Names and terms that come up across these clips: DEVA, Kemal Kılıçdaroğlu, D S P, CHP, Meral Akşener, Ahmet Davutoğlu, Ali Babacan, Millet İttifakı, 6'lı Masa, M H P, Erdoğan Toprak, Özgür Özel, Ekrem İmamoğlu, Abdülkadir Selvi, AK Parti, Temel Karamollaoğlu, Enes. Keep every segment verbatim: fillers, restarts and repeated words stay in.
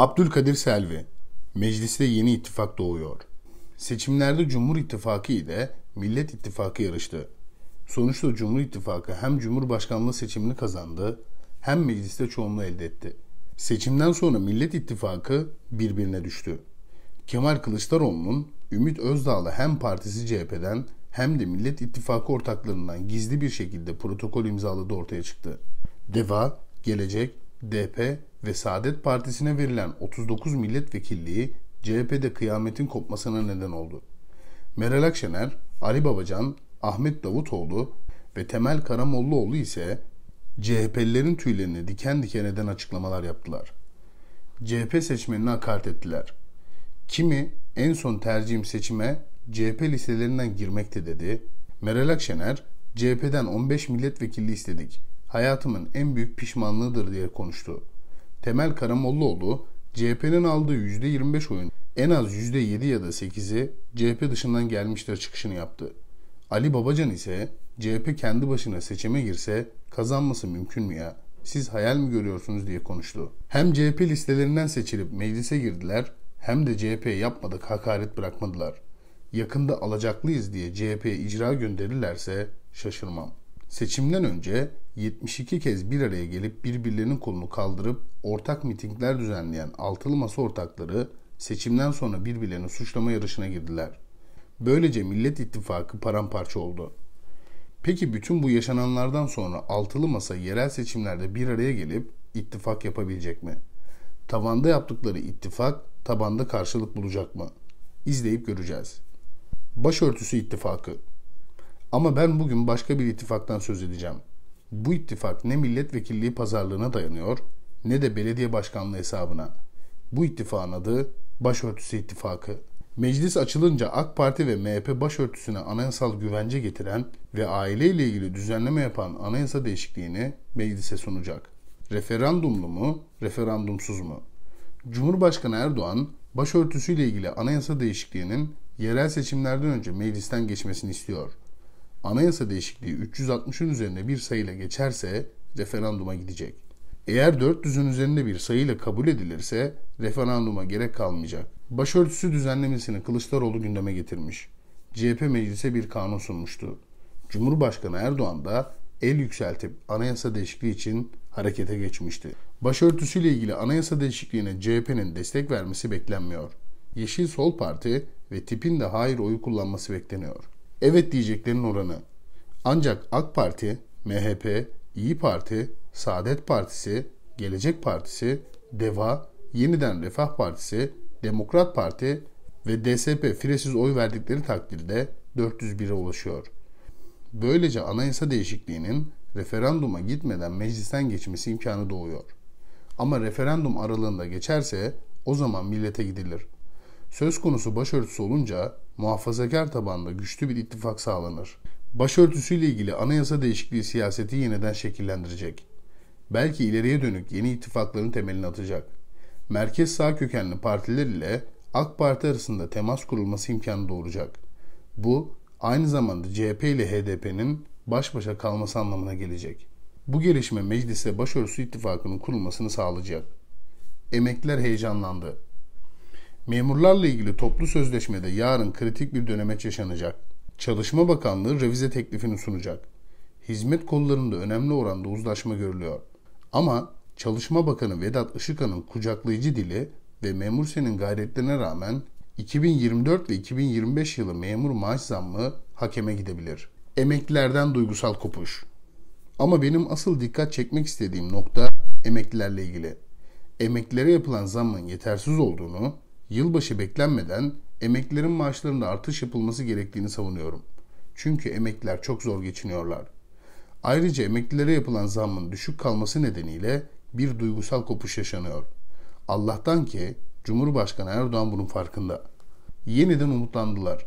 Abdülkadir Selvi, mecliste yeni ittifak doğuyor. Seçimlerde Cumhur İttifakı ile Millet İttifakı yarıştı. Sonuçta Cumhur İttifakı hem Cumhurbaşkanlığı seçimini kazandı hem mecliste çoğunluğu elde etti. Seçimden sonra Millet İttifakı birbirine düştü. Kemal Kılıçdaroğlu'nun Ümit Özdağ'la hem partisi C H P'den hem de Millet İttifakı ortaklarından gizli bir şekilde protokol imzaladığı ortaya çıktı. DEVA, Gelecek, D P ve Saadet Partisi'ne verilen otuz dokuz milletvekilliği C H P'de kıyametin kopmasına neden oldu. Meral Akşener, Ali Babacan, Ahmet Davutoğlu ve Temel Karamollaoğlu ise C H P'lilerin tüylerini diken diken eden açıklamalar yaptılar. C H P seçmenine hakaret ettiler. Kimi en son tercihim seçime C H P listelerinden girmekti dedi. Meral Akşener, C H P'den on beş milletvekili istedik. Hayatımın en büyük pişmanlığıdır diye konuştu. Temel Karamollaoğlu, C H P'nin aldığı yüzde yirmi beş oyun en az yüzde yedi ya da sekizi C H P dışından gelmiştir çıkışını yaptı. Ali Babacan ise C H P kendi başına seçime girse kazanması mümkün mü ya? Siz hayal mi görüyorsunuz diye konuştu. Hem C H P listelerinden seçilip meclise girdiler hem de C H P'ye yapmadık hakaret bırakmadılar. Yakında alacaklıyız diye C H P'ye icra gönderirlerse şaşırmam. Seçimden önce yetmiş iki kez bir araya gelip birbirlerinin kolunu kaldırıp ortak mitingler düzenleyen altılı masa ortakları seçimden sonra birbirlerini suçlama yarışına girdiler. Böylece Millet İttifakı paramparça oldu. Peki bütün bu yaşananlardan sonra altılı masa yerel seçimlerde bir araya gelip ittifak yapabilecek mi? Tavanda yaptıkları ittifak tabanda karşılık bulacak mı? İzleyip göreceğiz. Başörtüsü ittifakı. Ama ben bugün başka bir ittifaktan söz edeceğim. Bu ittifak ne milletvekilliği pazarlığına dayanıyor ne de belediye başkanlığı hesabına. Bu ittifakın adı Başörtüsü İttifakı. Meclis açılınca AK Parti ve M H P başörtüsüne anayasal güvence getiren ve aileyle ilgili düzenleme yapan anayasa değişikliğini meclise sunacak. Referandumlu mu, referandumsuz mu? Cumhurbaşkanı Erdoğan, başörtüsüyle ilgili anayasa değişikliğinin yerel seçimlerden önce meclisten geçmesini istiyor. Anayasa değişikliği üç yüz altmışın üzerinde bir sayıyla geçerse referanduma gidecek. Eğer dört yüzün üzerinde bir sayıyla kabul edilirse referanduma gerek kalmayacak. Başörtüsü düzenlemesini Kılıçdaroğlu gündeme getirmiş. C H P meclise bir kanun sunmuştu. Cumhurbaşkanı Erdoğan da el yükseltip anayasa değişikliği için harekete geçmişti. Başörtüsüyle ilgili anayasa değişikliğine C H P'nin destek vermesi beklenmiyor. Yeşil Sol Parti ve tipin de hayır oyu kullanması bekleniyor. Evet diyeceklerin oranı. Ancak AK Parti, M H P, İyi Parti, Saadet Partisi, Gelecek Partisi, DEVA, Yeniden Refah Partisi, Demokrat Parti ve D S P firesiz oy verdikleri takdirde dört yüz bire ulaşıyor. Böylece anayasa değişikliğinin referanduma gitmeden meclisten geçmesi imkanı doğuyor. Ama referandum aralığında geçerse o zaman millete gidilir. Söz konusu başörtüsü olunca muhafazakar tabanda güçlü bir ittifak sağlanır. Başörtüsüyle ilgili anayasa değişikliği siyaseti yeniden şekillendirecek. Belki ileriye dönük yeni ittifakların temelini atacak. Merkez sağ kökenli partiler ile AK Parti arasında temas kurulması imkanı doğuracak. Bu aynı zamanda C H P ile H D P'nin baş başa kalması anlamına gelecek. Bu gelişme meclise başörtüsü ittifakının kurulmasını sağlayacak. Emekliler heyecanlandı. Memurlarla ilgili toplu sözleşmede yarın kritik bir dönemeç yaşanacak. Çalışma Bakanlığı revize teklifini sunacak. Hizmet kollarında önemli oranda uzlaşma görülüyor. Ama Çalışma Bakanı Vedat Işıkhan'ın kucaklayıcı dili ve memur senin gayretlerine rağmen iki bin yirmi dört ve iki bin yirmi beş yılı memur maaş zammı hakeme gidebilir. Emeklilerden duygusal kopuş. Ama benim asıl dikkat çekmek istediğim nokta emeklilerle ilgili. Emeklilere yapılan zammın yetersiz olduğunu, yılbaşı beklenmeden emeklilerin maaşlarında artış yapılması gerektiğini savunuyorum. Çünkü emekliler çok zor geçiniyorlar. Ayrıca emeklilere yapılan zammın düşük kalması nedeniyle bir duygusal kopuş yaşanıyor. Allah'tan ki Cumhurbaşkanı Erdoğan bunun farkında. Yeniden umutlandılar.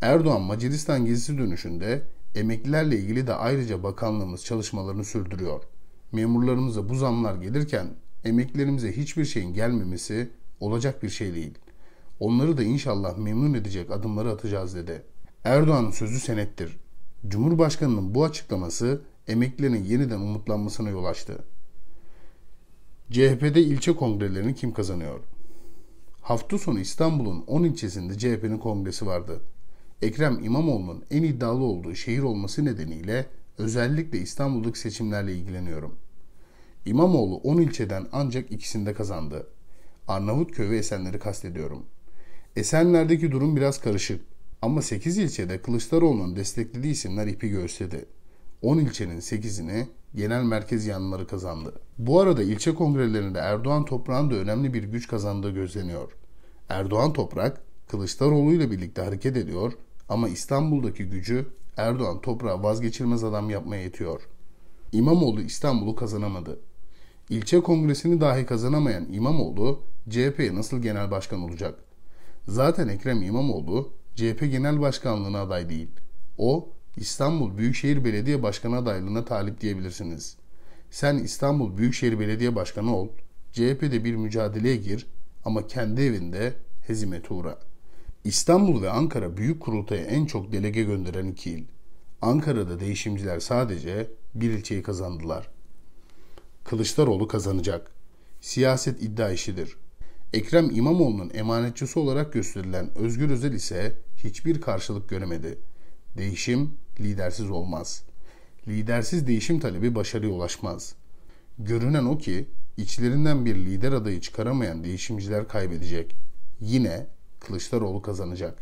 Erdoğan Macaristan gezisi dönüşünde emeklilerle ilgili de ayrıca bakanlığımız çalışmalarını sürdürüyor. Memurlarımıza bu zamlar gelirken emeklilerimize hiçbir şeyin gelmemesi olacak bir şey değil. Onları da inşallah memnun edecek adımları atacağız dedi. Erdoğan'ın sözü senettir. Cumhurbaşkanının bu açıklaması emeklilerin yeniden umutlanmasına yol açtı. C H P'de ilçe kongrelerini kim kazanıyor? Hafta sonu İstanbul'un on ilçesinde C H P'nin kongresi vardı. Ekrem İmamoğlu'nun en iddialı olduğu şehir olması nedeniyle özellikle İstanbul'daki seçimlerle ilgileniyorum. İmamoğlu on ilçeden ancak ikisinde kazandı. Arnavutköy ve Esenler'i kastediyorum. Esenler'deki durum biraz karışık ama sekiz ilçede Kılıçdaroğlu'nun desteklediği isimler ipi göğüsledi. on ilçenin sekizini genel merkez yanlıları kazandı. Bu arada ilçe kongrelerinde Erdoğan Toprak'ın da önemli bir güç kazandığı gözleniyor. Erdoğan Toprak, Kılıçdaroğlu ile birlikte hareket ediyor ama İstanbul'daki gücü Erdoğan Toprak'a vazgeçilmez adam yapmaya yetiyor. İmamoğlu İstanbul'u kazanamadı. İlçe kongresini dahi kazanamayan İmamoğlu, C H P'ye nasıl genel başkan olacak? Zaten Ekrem İmamoğlu, C H P genel başkanlığına aday değil. O, İstanbul Büyükşehir Belediye Başkanı adaylığına talip diyebilirsiniz. Sen İstanbul Büyükşehir Belediye Başkanı ol, C H P'de bir mücadeleye gir ama kendi evinde hezimete uğra. İstanbul ve Ankara Büyük Kurultay'a en çok delege gönderen iki il. Ankara'da değişimciler sadece bir ilçeyi kazandılar. Kılıçdaroğlu kazanacak. Siyaset iddia işidir. Ekrem İmamoğlu'nun emanetçisi olarak gösterilen Özgür Özel ise hiçbir karşılık göremedi. Değişim lidersiz olmaz. Lidersiz değişim talebi başarıya ulaşmaz. Görünen o ki içlerinden bir lider adayı çıkaramayan değişimciler kaybedecek. Yine Kılıçdaroğlu kazanacak.